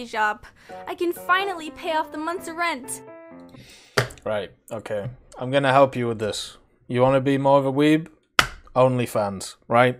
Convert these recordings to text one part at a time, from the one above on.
coffee shop. I can finally pay off the month's rent. Right, okay. I'm gonna help you with this. You wanna be more of a weeb? OnlyFans, right?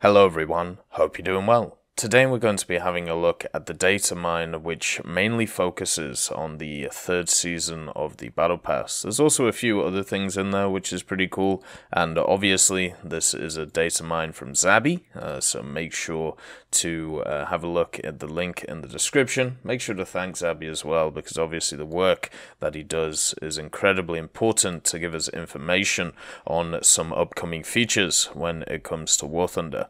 Hello everyone, hope you're doing well. Today we're going to be having a look at the data mine, which mainly focuses on the third season of the Battle Pass. There's also a few other things in there which is pretty cool, and obviously this is a data mine from Zabi, so make sure to have a look at the link in the description. Make sure to thank Zabi as well, because obviously the work that he does is incredibly important to give us information on some upcoming features when it comes to War Thunder.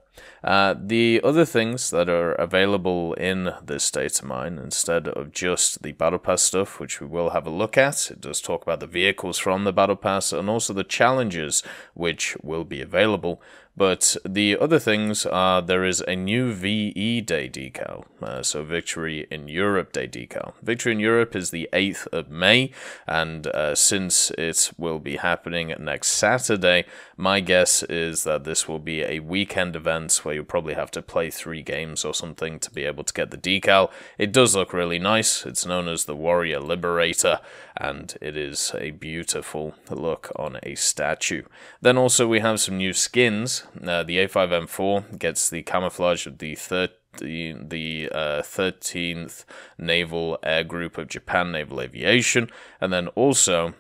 The other things that are available in this data mine, instead of just the Battle Pass stuff, which we will have a look at, it does talk about the vehicles from the Battle Pass and also the challenges which will be available. But the other things are, there is a new VE Day decal, so Victory in Europe Day decal. Victory in Europe is the 8th of May, and since it will be happening next Saturday, my guess is that this will be a weekend event where you'll probably have to play 3 games or something to be able to get the decal. It does look really nice. It's known as the Warrior Liberator, and it is a beautiful look on a statue. Then also we have some new skins. The A5M4 gets the camouflage of the 13th Naval Air Group of Japan Naval Aviation, and then also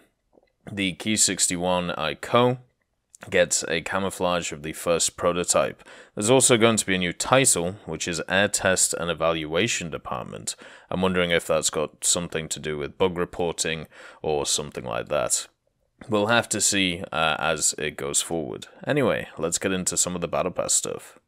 the Ki 61 Ico gets a camouflage of the first prototype. There's also going to be a new title, which is Air Test and Evaluation Department. I'm wondering if that's got something to do with bug reporting or something like that. We'll have to see as it goes forward. Anyway, let's get into some of the Battle Pass stuff.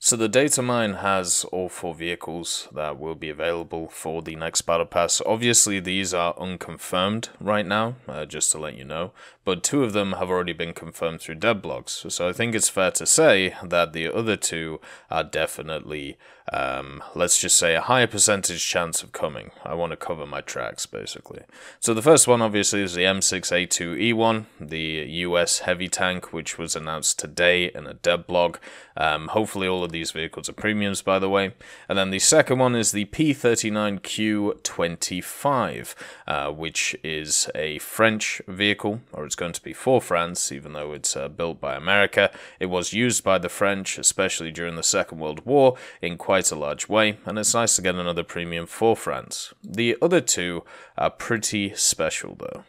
So the data mine has all 4 vehicles that will be available for the next Battle Pass. Obviously these are unconfirmed right now, just to let you know, but 2 of them have already been confirmed through dev blogs, so I think it's fair to say that the other 2 are definitely, let's just say, a higher percentage chance of coming. I want to cover my tracks, basically. So the first one, obviously, is the M6A2E1, the US heavy tank, which was announced today in a dev blog. Hopefully all of these vehicles are premiums, by the way. And then the second one is the P39Q25, which is a French vehicle, or it's going to be for France, even though it's built by America. It was used by the French, especially during the Second World War, in quite a large way, and it's nice to get another premium for France. The other 2 are pretty special, though.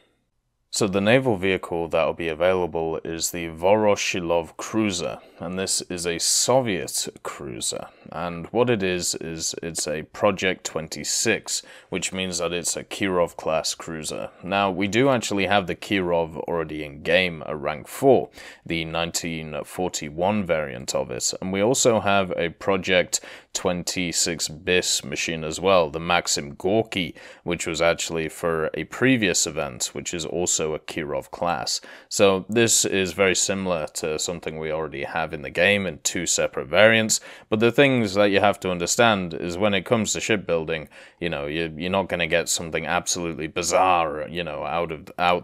So the naval vehicle that will be available is the Voroshilov cruiser, and this is a Soviet cruiser, and what it is it's a Project 26, which means that it's a Kirov class cruiser. Now, we do actually have the Kirov already in game at rank 4, the 1941 variant of it, and we also have a Project 26 bis machine as well, the Maxim Gorky, which was actually for a previous event, which is also a Kirov class. So this is very similar to something we already have in the game in 2 separate variants, but the things that you have to understand is when it comes to shipbuilding, you know, you're not going to get something absolutely bizarre, you know, out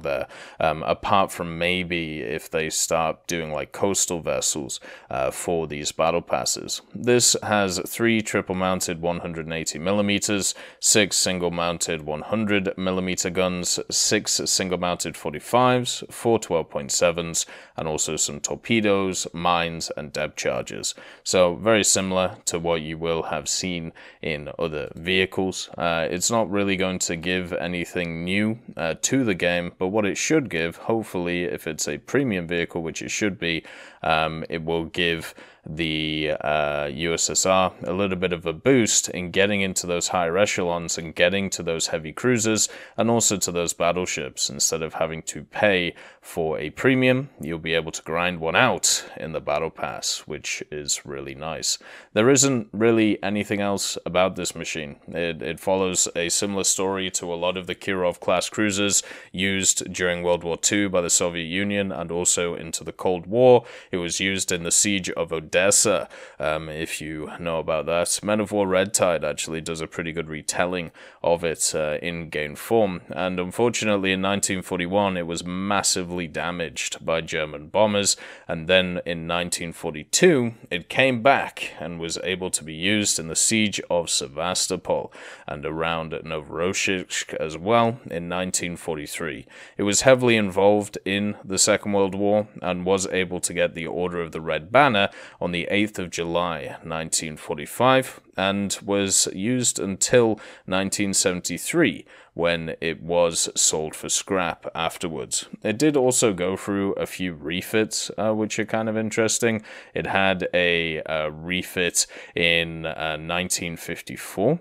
there, apart from maybe if they start doing like coastal vessels for these battle passes. This has 3 triple-mounted 180mm, 6 single-mounted 100mm guns, 6 single-mounted 45s, 4 12.7s, and also some torpedoes, mines, and depth charges. So very similar to what you will have seen in other vehicles. It's not really going to give anything new to the game, but what it should give, hopefully, if it's a premium vehicle, which it should be, it will give the USSR a little bit of a boost in getting into those higher echelons and getting to those heavy cruisers and also to those battleships. Instead of having to pay for a premium, you'll be able to grind one out in the battle pass, which is really nice. There isn't really anything else about this machine. It follows a similar story to a lot of the Kirov class cruisers used during World War II by the Soviet Union and also into the Cold War. It was used in the siege of Odessa Odessa, if you know about that. Men of War Red Tide actually does a pretty good retelling of it in game form, and unfortunately in 1941 it was massively damaged by German bombers, and then in 1942 it came back and was able to be used in the siege of Sevastopol and around Novorossiysk as well in 1943. It was heavily involved in the Second World War and was able to get the Order of the Red Banner on the 8th of July 1945 and was used until 1973 when it was sold for scrap afterwards. It did also go through a few refits, which are kind of interesting. It had a refit in 1954.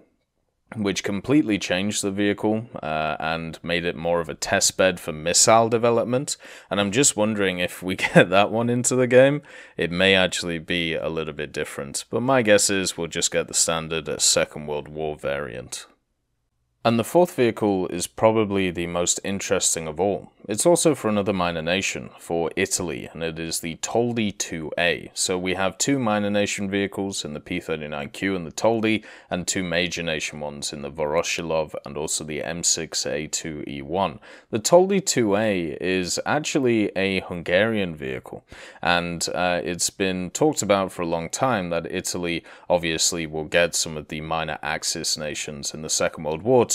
Which completely changed the vehicle and made it more of a testbed for missile development. And I'm just wondering if we get that one into the game, it may actually be a little bit different. But my guess is we'll just get the standard Second World War variant. And the fourth vehicle is probably the most interesting of all. It's also for another minor nation, for Italy, and it is the Toldi 2A. So we have two minor nation vehicles in the P39Q and the Toldi, and two major nation ones in the Voroshilov and also the M6A2E1. The Toldi 2A is actually a Hungarian vehicle, and it's been talked about for a long time that Italy obviously will get some of the minor Axis nations in the Second World War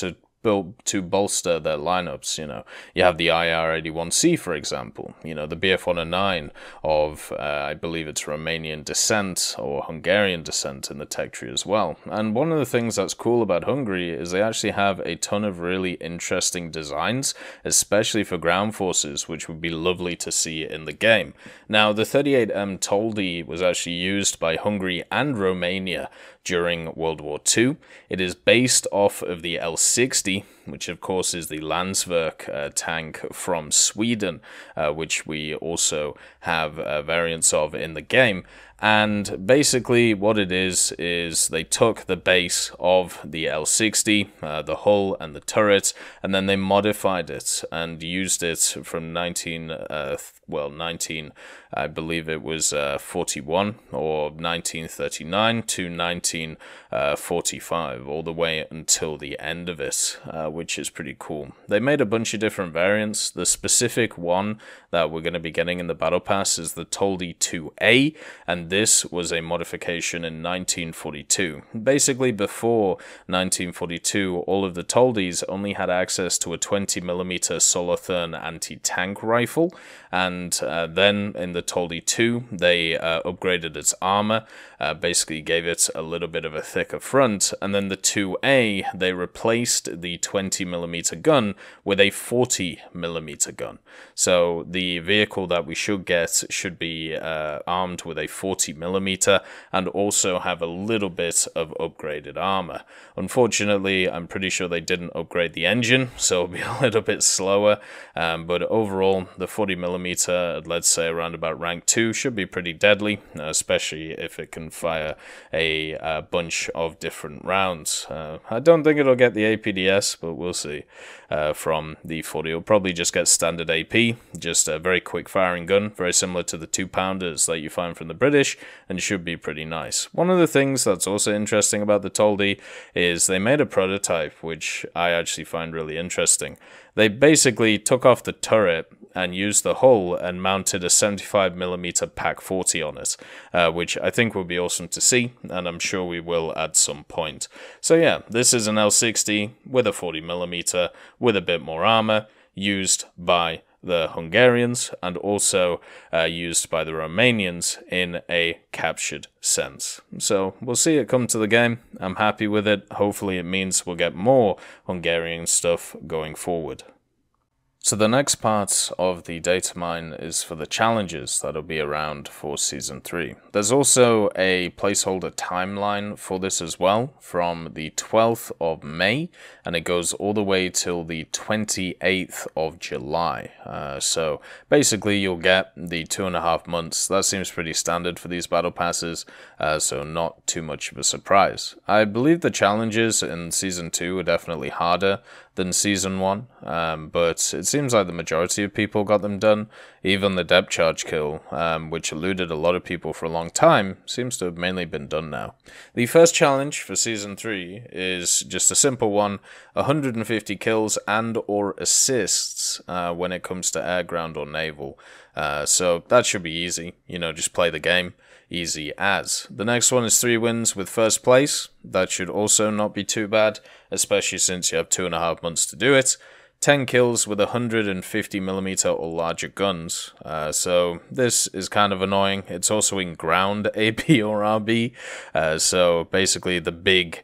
to bolster their lineups. You know, you have the IR-81C, for example, you know, the BF-109 of, I believe it's Romanian descent or Hungarian descent in the tech tree as well. And one of the things that's cool about Hungary is they actually have a ton of really interesting designs, especially for ground forces, which would be lovely to see in the game. Now, the 38M Toldi was actually used by Hungary and Romania during World War II. It is based off of the L60, which of course is the Landsverk tank from Sweden, which we also have variants of in the game. And basically what it is they took the base of the L60, the hull and the turret, and then they modified it and used it from 1941 or 1939 to 1945, all the way until the end of it, which is pretty cool. They made a bunch of different variants. The specific one that we're going to be getting in the battle pass is the Toldi 2A, and this was a modification in 1942. Basically, before 1942, all of the Toldis only had access to a 20mm Solothurn anti-tank rifle, and then in the Toldi 2, they upgraded its armor, basically gave it a little bit of a thicker front, and then the 2A, they replaced the 20mm gun with a 40mm gun. So the vehicle that we should get should be armed with a 40mm and also have a little bit of upgraded armor. Unfortunately, I'm pretty sure they didn't upgrade the engine, so it'll be a little bit slower, but overall the 40mm, let's say around about rank 2, should be pretty deadly, especially if it can fire a bunch of different rounds. I don't think it'll get the APDS, but we'll see. From the 40, it'll probably just get standard AP, just a very quick firing gun, very similar to the 2-pounders that you find from the British, and should be pretty nice. One of the things that's also interesting about the Toldi is they made a prototype which I actually find really interesting. They basically took off the turret and used the hull and mounted a 75mm Pak 40 on it, which I think will be awesome to see, and I'm sure we will at some point. So yeah, this is an L60 with a 40mm with a bit more armor, used by the Hungarians and also used by the Romanians in a captured sense. So we'll see it come to the game. I'm happy with it. Hopefully it means we'll get more Hungarian stuff going forward. So the next part of the data mine is for the challenges that'll be around for Season 3. There's also a placeholder timeline for this as well, from the 12th of May, and it goes all the way till the 28th of July. So basically you'll get the 2.5 months. That seems pretty standard for these battle passes, so not too much of a surprise. I believe the challenges in Season 2 are definitely harder than Season 1, but it's seems like the majority of people got them done. Even the depth charge kill, which eluded a lot of people for a long time, seems to have mainly been done now. The first challenge for Season 3 is just a simple one, 150 kills and or assists when it comes to air, ground or naval. So that should be easy, you know, just play the game. Easy as. The next one is 3 wins with first place. That should also not be too bad, especially since you have 2.5 months to do it. 10 kills with 150mm or larger guns. So this is kind of annoying. It's also in ground AP or RB. So basically the big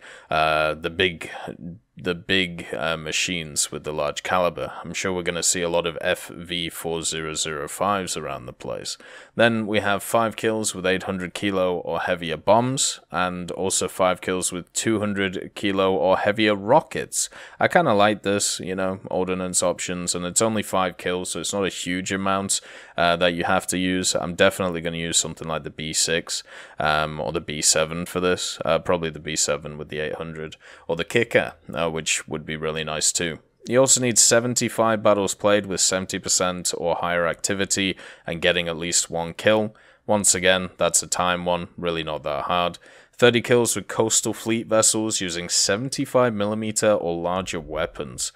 machines with the large caliber. I'm sure we're going to see a lot of FV4005s around the place. Then we have 5 kills with 800 kilo or heavier bombs, and also 5 kills with 200 kilo or heavier rockets. I kind of like this, you know, ordnance options, and it's only 5 kills, so it's not a huge amount that you have to use. I'm definitely going to use something like the B6 or the B7 for this, probably the B7 with the 800, or the kicker, which would be really nice too. You also need 75 battles played with 70% or higher activity and getting at least 1 kill. Once again, that's a time one, really not that hard. 30 kills with coastal fleet vessels using 75mm or larger weapons.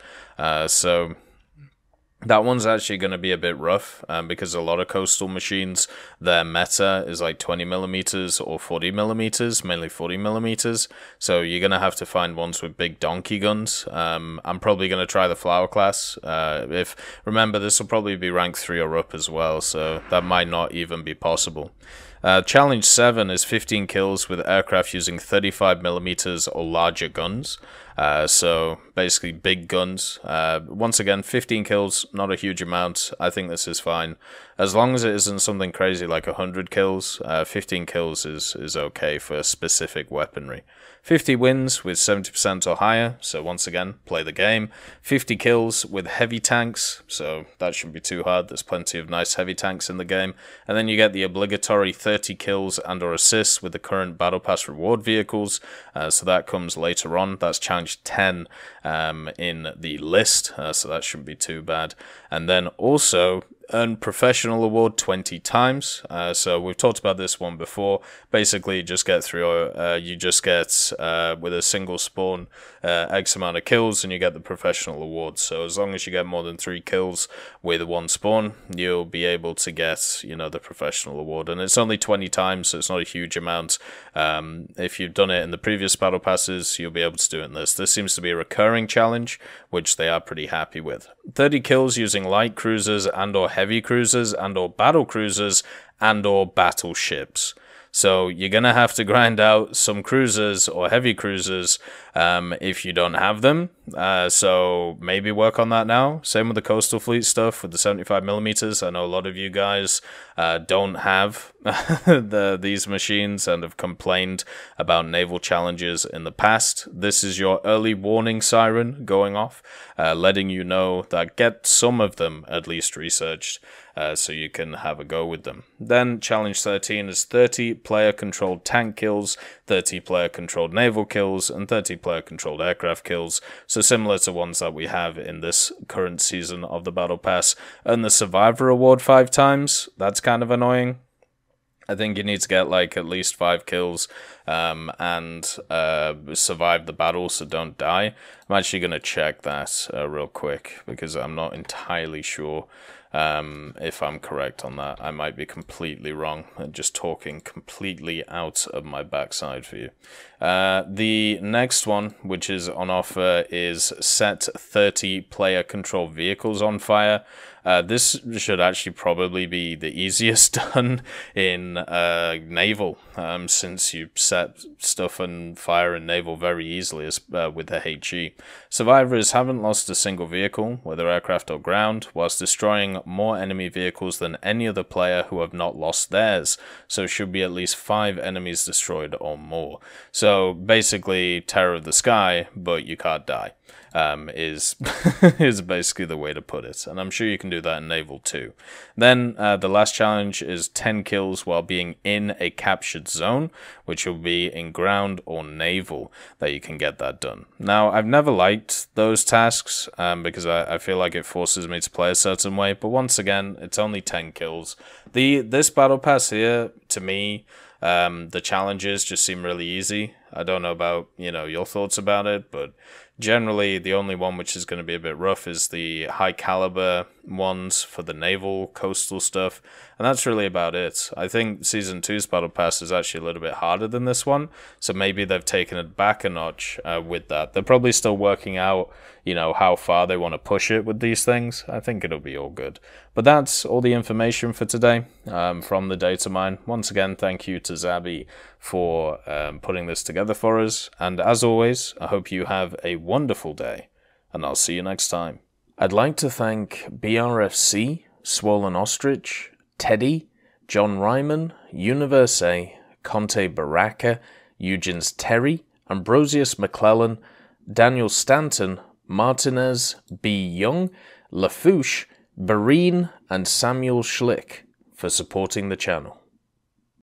So that one's actually going to be a bit rough because a lot of coastal machines, their meta is like 20mm or 40mm, mainly 40mm. So you're going to have to find ones with big donkey guns. I'm probably going to try the Flower class. If remember, this will probably be rank 3 or up as well, so that might not even be possible. Challenge 7 is 15 kills with aircraft using 35mm or larger guns. So basically big guns. Once again, 15 kills, not a huge amount. I think this is fine. As long as it isn't something crazy like 100 kills, 15 kills is okay for a specific weaponry. 50 wins with 70% or higher, so once again, play the game. 50 kills with heavy tanks, so that shouldn't be too hard. There's plenty of nice heavy tanks in the game. And then you get the obligatory 30 kills and or assists with the current Battle Pass reward vehicles, so that comes later on. That's challenge 10 in the list, so that shouldn't be too bad. And then also earn professional award 20 times. So we've talked about this one before. Basically, you just get through, you just get with a single spawn X amount of kills, and you get the professional award. So as long as you get more than 3 kills with 1 spawn, you'll be able to get, you know, the professional award. And it's only 20 times, so it's not a huge amount. If you've done it in the previous battle passes, you'll be able to do it in this. This seems to be a recurring challenge, which they are pretty happy with. 30 kills using light cruisers and or heavy cruisers and or battle cruisers and or battleships. So you're going to have to grind out some cruisers or heavy cruisers if you don't have them. So maybe work on that now. Same with the coastal fleet stuff with the 75mm. I know a lot of you guys don't have these machines and have complained about naval challenges in the past. This is your early warning siren going off, letting you know that get some of them at least researched. So you can have a go with them. Then challenge 13 is 30 player controlled tank kills, 30 player controlled naval kills, and 30 player controlled aircraft kills. So similar to ones that we have in this current season of the Battle Pass. Earn the Survivor Award 5 times. That's kind of annoying. I think you need to get like at least 5 kills and survive the battle, so don't die. I'm actually going to check that real quick because I'm not entirely sure if I'm correct on that. I might be completely wrong and just talking completely out of my backside for you. The next one, which is on offer, is set 30 player controlled vehicles on fire. This should actually probably be the easiest done in naval, since you set stuff on fire in naval very easily with the HE. Survivors haven't lost a single vehicle, whether aircraft or ground, whilst destroying more enemy vehicles than any other player who have not lost theirs, so should be at least 5 enemies destroyed or more. So basically, Terror of the Sky, but you can't die. Is basically the way to put it, and I'm sure you can do that in naval too. Then the last challenge is 10 kills while being in a captured zone, which will be be in ground or naval that you can get that done. Now, I've never liked those tasks because I feel like it forces me to play a certain way, but once again, it's only 10 kills. This battle pass here, to me, the challenges just seem really easy. I don't know about, you know, your thoughts about it, but generally the only one which is going to be a bit rough is the high caliber ones for the naval coastal stuff, and that's really about it. I think Season 2's Battle Pass is actually a little bit harder than this one, so maybe they've taken it back a notch with that. They're probably still working out, you know, how far they want to push it with these things. I think it'll be all good. But that's all the information for today from the data mine. Once again, thank you to Zabi for putting this together for us, and as always, I hope you have a wonderful day, and I'll see you next time. I'd like to thank BRFC, Swollen Ostrich, Teddy, John Ryman, Universe A, Conte Baraka, Eugen's Terry, Ambrosius McClellan, Daniel Stanton, Martinez B. Young, Lafouche, Barine, and Samuel Schlick for supporting the channel.